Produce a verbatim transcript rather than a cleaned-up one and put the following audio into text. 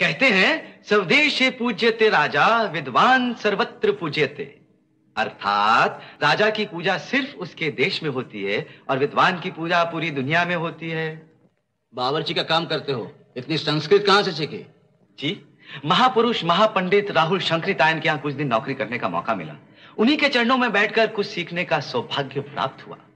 कहते हैं स्वदेशे पूज्यते राजा विद्वान सर्वत्र पूज्यते, अर्थात राजा की पूजा सिर्फ उसके देश में होती है और विद्वान की पूजा पूरी दुनिया में होती है। बावर्ची का काम करते हो, इतनी संस्कृत कहाँ से सीखी? जी, महापुरुष महापंडित राहुल शंकराचार्य के यहाँ कुछ दिन नौकरी करने का मौका मिला, उन्हीं के चरणों में बैठकर कुछ सीखने का सौभाग्य प्राप्त हुआ।